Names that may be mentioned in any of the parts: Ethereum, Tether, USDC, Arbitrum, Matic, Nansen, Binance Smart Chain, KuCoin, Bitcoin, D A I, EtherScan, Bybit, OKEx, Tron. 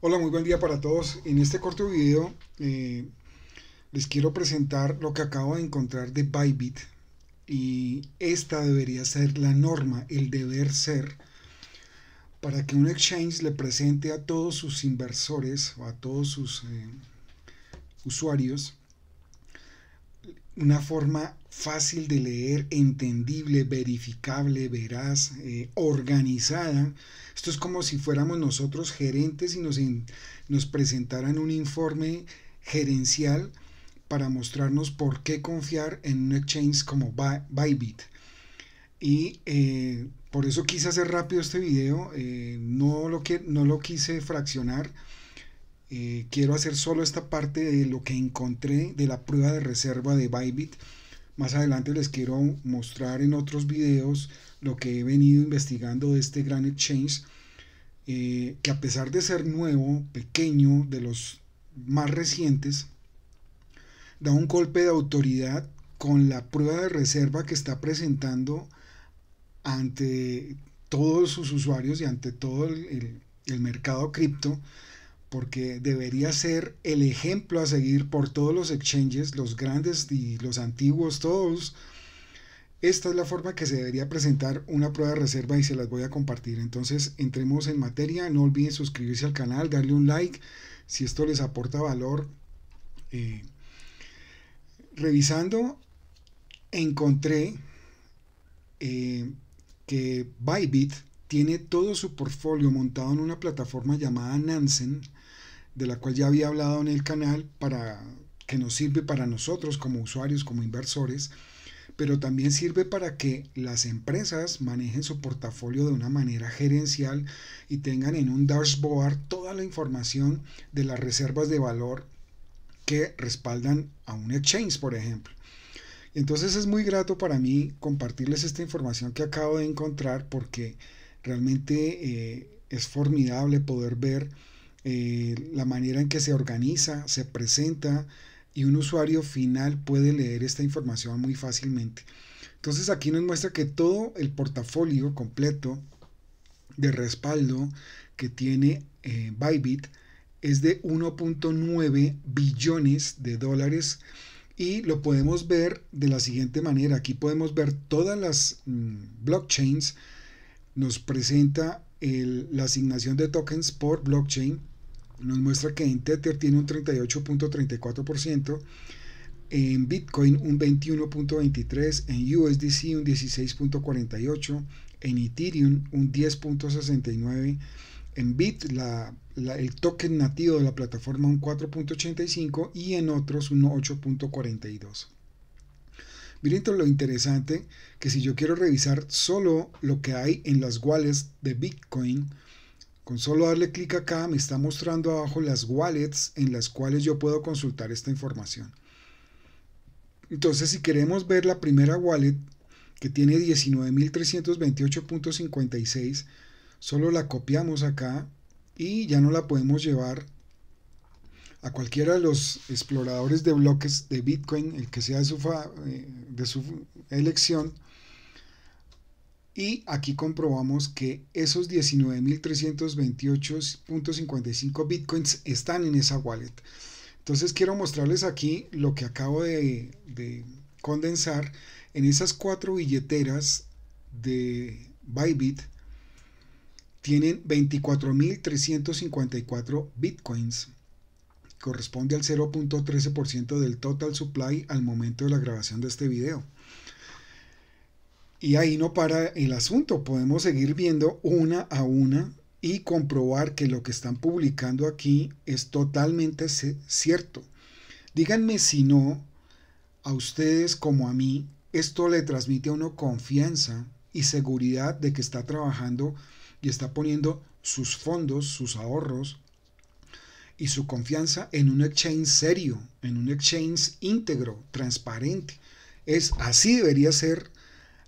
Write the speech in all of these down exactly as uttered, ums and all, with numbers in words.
Hola, muy buen día para todos. En este corto video eh, les quiero presentar lo que acabo de encontrar de Bybit, y esta debería ser la norma, el deber ser, para que un exchange le presente a todos sus inversores o a todos sus eh, usuarios una forma fácil de leer, entendible, verificable, veraz, eh, organizada. Esto es como si fuéramos nosotros gerentes y nos, en, nos presentaran un informe gerencial para mostrarnos por qué confiar en un exchange como Bybit. Y eh, por eso quise hacer rápido este video, eh, no, lo que, no lo quise fraccionar. Eh, quiero hacer solo esta parte de lo que encontré de la prueba de reserva de Bybit. Más adelante les quiero mostrar en otros videos lo que he venido investigando de este gran exchange, eh, que a pesar de ser nuevo, pequeño, de los más recientes, da un golpe de autoridad con la prueba de reserva que está presentando ante todos sus usuarios y ante todo el, el, el mercado cripto, porque debería ser el ejemplo a seguir por todos los exchanges, los grandes y los antiguos, todos. Esta es la forma que se debería presentar una prueba de reserva y se las voy a compartir. Entonces, entremos en materia. No olviden suscribirse al canal, darle un like si esto les aporta valor. Eh, revisando, encontré eh, que Bybit tiene todo su portfolio montado en una plataforma llamada Nansen, de la cual ya había hablado en el canal, para que nos sirve para nosotros como usuarios, como inversores, pero también sirve para que las empresas manejen su portafolio de una manera gerencial y tengan en un dashboard toda la información de las reservas de valor que respaldan a un exchange, por ejemplo. Entonces es muy grato para mí compartirles esta información que acabo de encontrar, porque realmente eh, es formidable poder ver eh, la manera en que se organiza, se presenta, y un usuario final puede leer esta información muy fácilmente. Entonces aquí nos muestra que todo el portafolio completo de respaldo que tiene eh, Bybit es de uno punto nueve billones de dólares, y lo podemos ver de la siguiente manera. Aquí podemos ver todas las mmm, blockchains. Nos presenta el, la asignación de tokens por blockchain. Nos muestra que en Tether tiene un treinta y ocho punto treinta y cuatro por ciento, en Bitcoin un veintiuno punto veintitrés por ciento, en U S D C un dieciséis punto cuarenta y ocho por ciento, en Ethereum un diez punto sesenta y nueve por ciento, en Bit, la, la, el token nativo de la plataforma, un cuatro punto ochenta y cinco por ciento, y en otros un ocho punto cuarenta y dos por ciento. Miren lo interesante, que si yo quiero revisar solo lo que hay en las wallets de Bitcoin, con solo darle clic acá me está mostrando abajo las wallets en las cuales yo puedo consultar esta información. Entonces, si queremos ver la primera wallet, que tiene diecinueve mil trescientos veintiocho punto cincuenta y seis, solo la copiamos acá y ya no la podemos llevar a cualquiera de los exploradores de bloques de Bitcoin, el que sea de su, fa, de su elección. Y aquí comprobamos que esos diecinueve mil trescientos veintiocho punto cincuenta y cinco Bitcoins están en esa wallet. Entonces quiero mostrarles aquí lo que acabo de, de condensar en esas cuatro billeteras de Bybit. Tienen veinticuatro mil trescientos cincuenta y cuatro Bitcoins, corresponde al cero punto trece por ciento del total supply al momento de la grabación de este video. Y ahí no para el asunto, podemos seguir viendo una a una y comprobar que lo que están publicando aquí es totalmente cierto. Díganme si no, a ustedes como a mí, esto le transmite a uno confianza y seguridad de que está trabajando y está poniendo sus fondos, sus ahorros y su confianza en un exchange serio, en un exchange íntegro, transparente. Es así, debería ser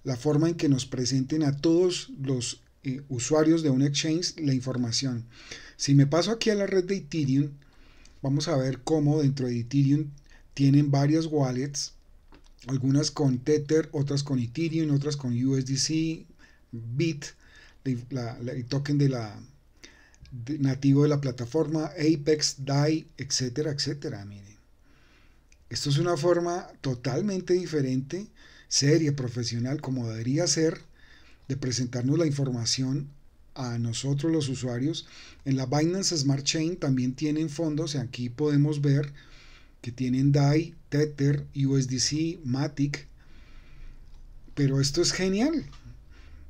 la forma en que nos presenten a todos los eh, usuarios de un exchange la información. Si me paso aquí a la red de Ethereum, vamos a ver cómo dentro de Ethereum tienen varias wallets, algunas con Tether, otras con Ethereum, otras con U S D C, Bit, la, la, el token de la nativo de la plataforma, Apex, D A I, etcétera, etcétera. Miren, esto es una forma totalmente diferente, seria, profesional, como debería ser, de presentarnos la información a nosotros los usuarios. En la Binance Smart Chain también tienen fondos, y aquí podemos ver que tienen D A I, Tether, U S D C, Matic, pero esto es genial.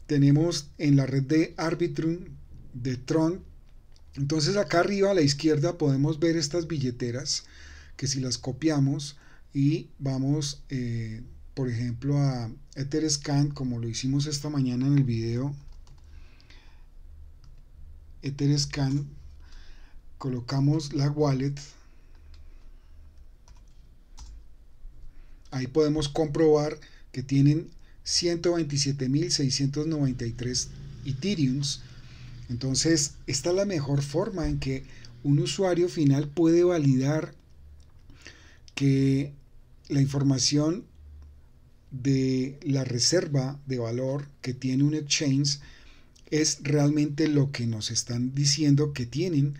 Tenemos en la red de Arbitrum, de Tron. Entonces acá arriba a la izquierda podemos ver estas billeteras, que si las copiamos y vamos eh, por ejemplo a EtherScan, como lo hicimos esta mañana en el video, EtherScan, colocamos la wallet, ahí podemos comprobar que tienen ciento veintisiete mil seiscientos noventa y tres Ethereums. Entonces esta es la mejor forma en que un usuario final puede validar que la información de la reserva de valor que tiene un exchange es realmente lo que nos están diciendo que tienen.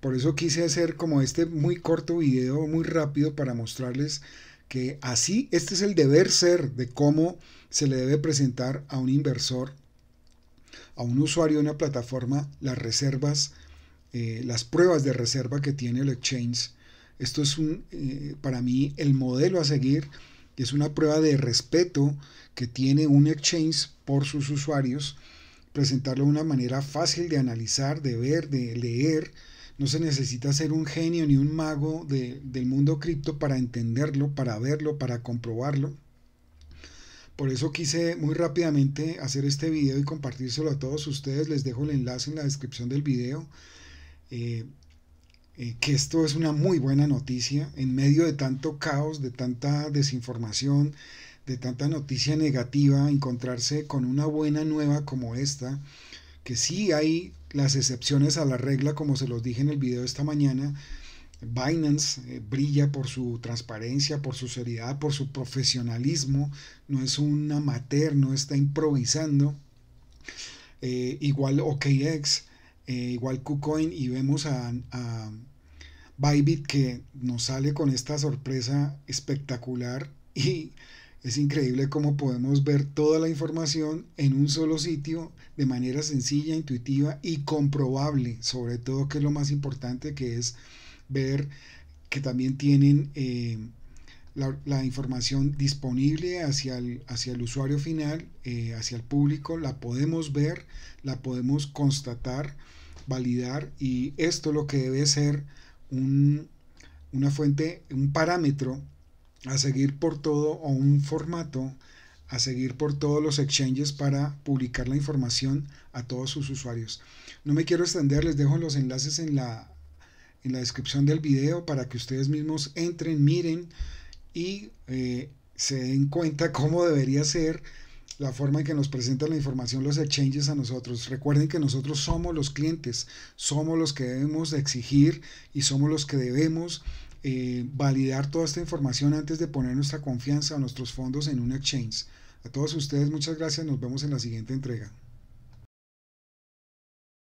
Por eso quise hacer como este muy corto video, muy rápido, para mostrarles que así, este es el deber ser de cómo se le debe presentar a un inversor, a un usuario de una plataforma, las reservas, eh, las pruebas de reserva que tiene el exchange. Esto es un, eh, para mí el modelo a seguir, es una prueba de respeto que tiene un exchange por sus usuarios, presentarlo de una manera fácil de analizar, de ver, de leer. No se necesita ser un genio ni un mago de, del mundo cripto para entenderlo, para verlo, para comprobarlo. Por eso quise muy rápidamente hacer este video y compartírselo a todos ustedes. Les dejo el enlace en la descripción del video. Eh, eh, que esto es una muy buena noticia en medio de tanto caos, de tanta desinformación, de tanta noticia negativa. Encontrarse con una buena nueva como esta, que sí hay las excepciones a la regla, como se los dije en el video esta mañana. Binance eh, brilla por su transparencia, por su seriedad, por su profesionalismo. No es un amateur, no está improvisando. Eh, igual OKEx, eh, igual KuCoin, y vemos a, a Bybit, que nos sale con esta sorpresa espectacular, y es increíble cómo podemos ver toda la información en un solo sitio de manera sencilla, intuitiva y comprobable, sobre todo, que es lo más importante, que es ver que también tienen eh, la, la información disponible hacia el, hacia el usuario final, eh, hacia el público. La podemos ver, la podemos constatar, validar, y esto es lo que debe ser un, una fuente, un parámetro a seguir por todo, o un formato a seguir por todos los exchanges para publicar la información a todos sus usuarios. No me quiero extender, les dejo los enlaces en la en la descripción del video para que ustedes mismos entren, miren y eh, se den cuenta cómo debería ser la forma en que nos presentan la información los exchanges a nosotros. Recuerden que nosotros somos los clientes, somos los que debemos exigir y somos los que debemos eh, validar toda esta información antes de poner nuestra confianza o nuestros fondos en un exchange. A todos ustedes, muchas gracias, nos vemos en la siguiente entrega.